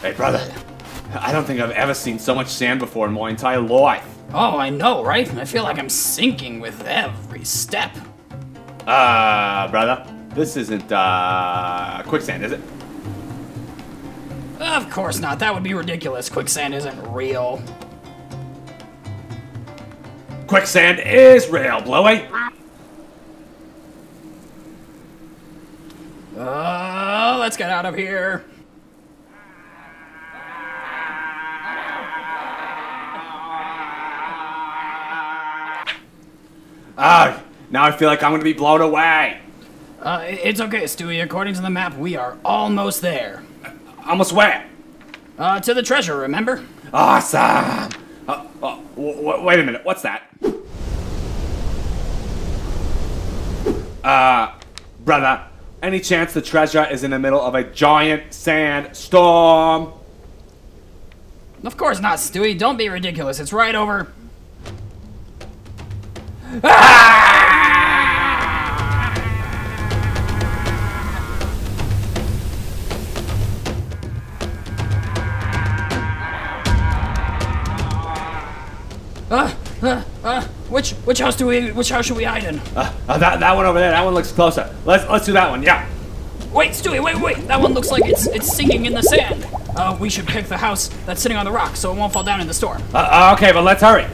Hey, brother. I don't think I've ever seen so much sand before in my entire life. Oh, I know, right? I feel like I'm sinking with every step. Brother, this isn't, quicksand, is it? Of course not. That would be ridiculous. Quicksand isn't real. Quicksand is real, Bluey! Let's get out of here. Now I feel like I'm gonna be blown away. It's okay, Stewie. According to the map, we are almost there. Almost where? To the treasure, remember? Awesome! Wait a minute, what's that? Brother, any chance the treasure is in the middle of a giant sandstorm? Of course not, Stewie. Don't be ridiculous. It's right over. Ah! Which house do we? Which house should we hide in? That one over there. That one looks closer. Let's do that one. Yeah. Wait, Stewie. Wait. That one looks like it's sinking in the sand. We should pick the house that's sitting on the rock so it won't fall down in the storm. Okay, but let's hurry.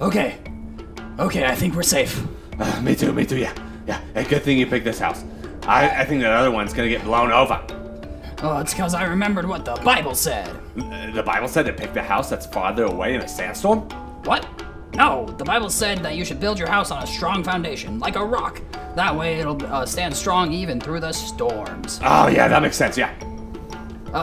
Okay. I think we're safe. Me too. Yeah. Hey, good thing you picked this house. I think that other one's gonna get blown over. Oh, it's because I remembered what the Bible said. The Bible said to pick the house that's farther away in a sandstorm? What? No, the Bible said that you should build your house on a strong foundation, like a rock. That way it'll stand strong even through the storms. Oh, yeah, that makes sense, yeah.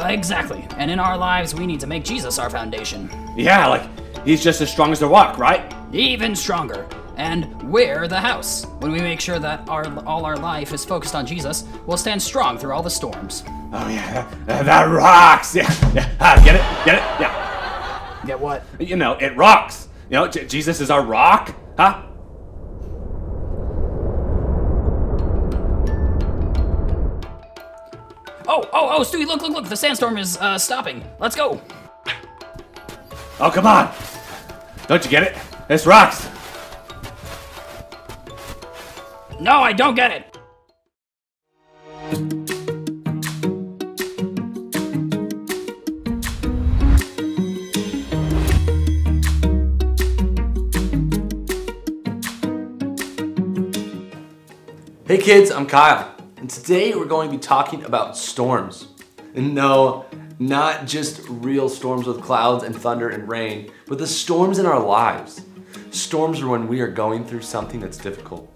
Exactly. And in our lives, we need to make Jesus our foundation. Yeah, like, he's just as strong as the rock, right? Even stronger. And we're the house. When we make sure that all our life is focused on Jesus, we'll stand strong through all the storms. Oh yeah, that rocks! Yeah. Get it? Yeah. Get what? You know, it rocks. You know, Jesus is our rock, huh? Oh, Stewie, look! The sandstorm is stopping. Let's go. Oh, come on! Don't you get it? This rocks. No, I don't get it. Hey kids, I'm Kyle, and today we're going to be talking about storms. And no, not just real storms with clouds and thunder and rain, but the storms in our lives. Storms are when we are going through something that's difficult.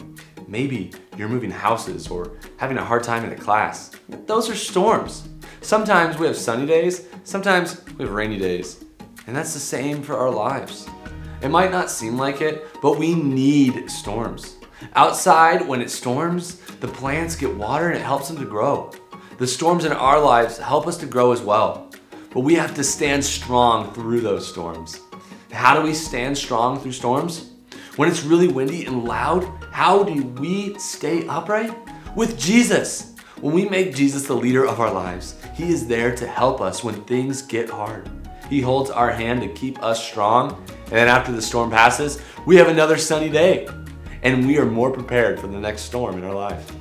Maybe you're moving houses or having a hard time in a class. Those are storms. Sometimes we have sunny days, sometimes we have rainy days. And that's the same for our lives. It might not seem like it, but we need storms. Outside, when it storms, the plants get water and it helps them to grow. The storms in our lives help us to grow as well. But we have to stand strong through those storms. How do we stand strong through storms? When it's really windy and loud, how do we stay upright? With Jesus. When we make Jesus the leader of our lives, He is there to help us when things get hard. He holds our hand to keep us strong. And then after the storm passes, we have another sunny day. And we are more prepared for the next storm in our life.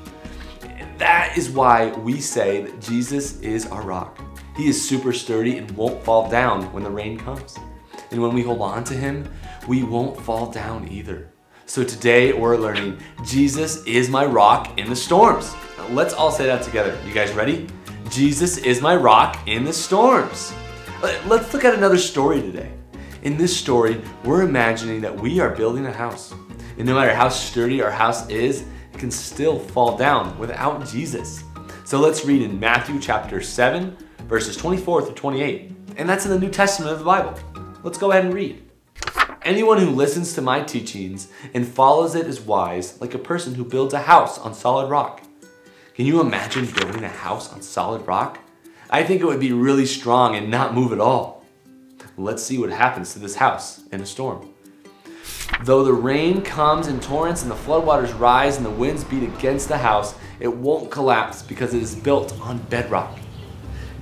And that is why we say that Jesus is our rock. He is super sturdy and won't fall down when the rain comes. And when we hold on to Him, we won't fall down either. So today we're learning, Jesus is my rock in the storms. Now let's all say that together. You guys ready? Jesus is my rock in the storms. Let's look at another story today. In this story, we're imagining that we are building a house. And no matter how sturdy our house is, it can still fall down without Jesus. So let's read in Matthew chapter 7, verses 24 through 28. And that's in the New Testament of the Bible. Let's go ahead and read. Anyone who listens to my teachings and follows it is wise, like a person who builds a house on solid rock. Can you imagine building a house on solid rock? I think it would be really strong and not move at all. Let's see what happens to this house in a storm. Though the rain comes in torrents and the floodwaters rise and the winds beat against the house, it won't collapse because it is built on bedrock.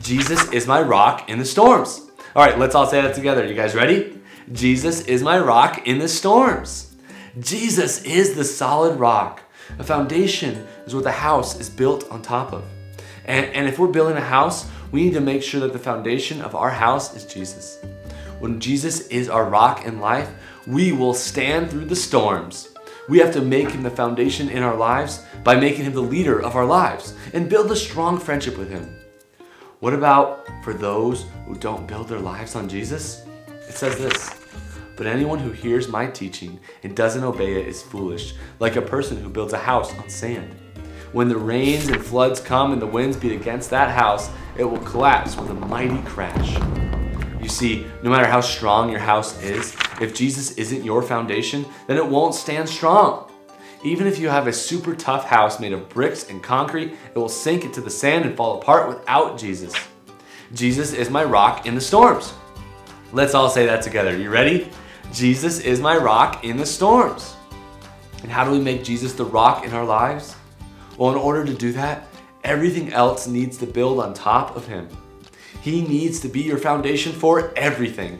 Jesus is my rock in the storms. All right, let's all say that together. You guys ready? Jesus is my rock in the storms. Jesus is the solid rock. A foundation is what the house is built on top of. And if we're building a house, we need to make sure that the foundation of our house is Jesus. When Jesus is our rock in life, we will stand through the storms. We have to make him the foundation in our lives by making him the leader of our lives and build a strong friendship with him. What about for those who don't build their lives on Jesus? It says this, "But anyone who hears my teaching and doesn't obey it is foolish, like a person who builds a house on sand. When the rains and floods come and the winds beat against that house, it will collapse with a mighty crash." You see, no matter how strong your house is, if Jesus isn't your foundation, then it won't stand strong. Even if you have a super tough house made of bricks and concrete, it will sink into the sand and fall apart without Jesus. Jesus is my rock in the storms. Let's all say that together. You ready? Jesus is my rock in the storms. And how do we make Jesus the rock in our lives? Well, in order to do that, everything else needs to build on top of him. He needs to be your foundation for everything.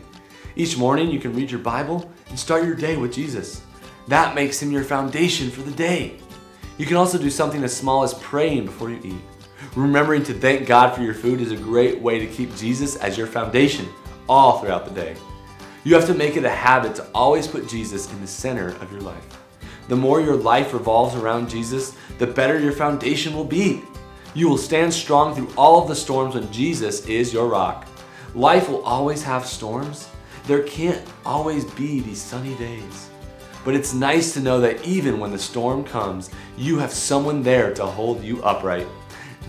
Each morning you can read your Bible and start your day with Jesus. That makes him your foundation for the day. You can also do something as small as praying before you eat. Remembering to thank God for your food is a great way to keep Jesus as your foundation all throughout the day. You have to make it a habit to always put Jesus in the center of your life. The more your life revolves around Jesus, the better your foundation will be. You will stand strong through all of the storms when Jesus is your rock. Life will always have storms. There can't always be these sunny days. But it's nice to know that even when the storm comes, you have someone there to hold you upright.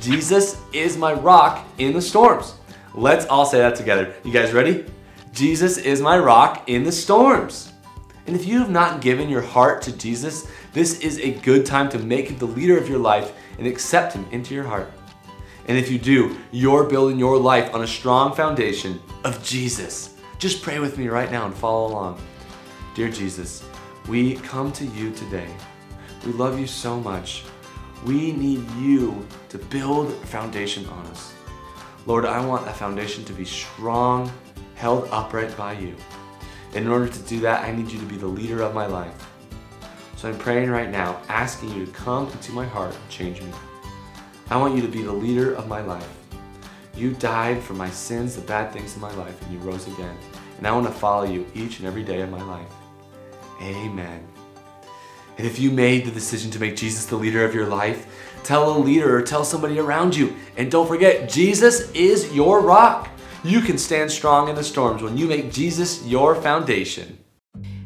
Jesus is my rock in the storms. Let's all say that together. You guys ready? Jesus is my rock in the storms. And if you have not given your heart to Jesus, this is a good time to make him the leader of your life and accept him into your heart. And if you do, you're building your life on a strong foundation of Jesus. Just pray with me right now and follow along. Dear Jesus, we come to you today. We love you so much. We need you to build a foundation on us. Lord, I want that foundation to be strong, held upright by you. In order to do that, I need you to be the leader of my life. So I'm praying right now, asking you to come into my heart and change me. I want you to be the leader of my life. You died for my sins, the bad things in my life, and you rose again. And I want to follow you each and every day of my life. Amen. And if you made the decision to make Jesus the leader of your life, tell a leader or tell somebody around you. And don't forget, Jesus is your rock. You can stand strong in the storms when you make Jesus your foundation.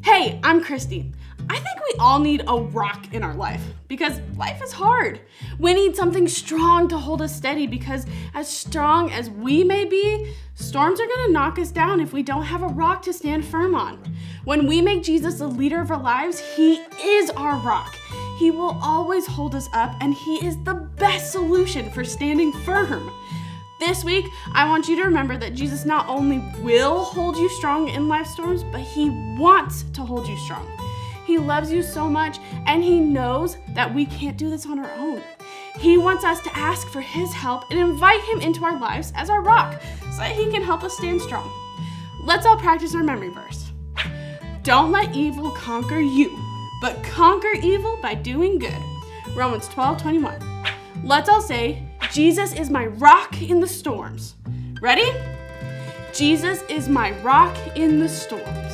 Hey, I'm Christy. I think we all need a rock in our life because life is hard. We need something strong to hold us steady because as strong as we may be, storms are gonna knock us down if we don't have a rock to stand firm on. When we make Jesus the leader of our lives, he is our rock. He will always hold us up and he is the best solution for standing firm. This week, I want you to remember that Jesus not only will hold you strong in life storms, but he wants to hold you strong. He loves you so much, and he knows that we can't do this on our own. He wants us to ask for his help and invite him into our lives as our rock so that he can help us stand strong. Let's all practice our memory verse. Don't let evil conquer you, but conquer evil by doing good. Romans 12:21. Let's all say, Jesus is my rock in the storms. Ready? Jesus is my rock in the storms.